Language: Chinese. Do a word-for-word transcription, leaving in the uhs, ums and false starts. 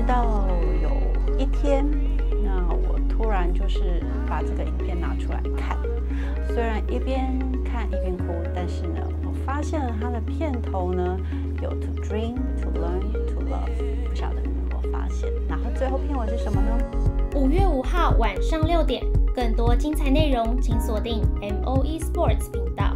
直到有一天，那我突然就是把这个影片拿出来看，虽然一边看一边哭，但是呢，我发现了它的片头呢有 to dream, to learn, to love， 不晓得你有没有发现？然后最后片尾是什么呢？五月五号晚上六点，更多精彩内容请锁定M O E Sports 频道。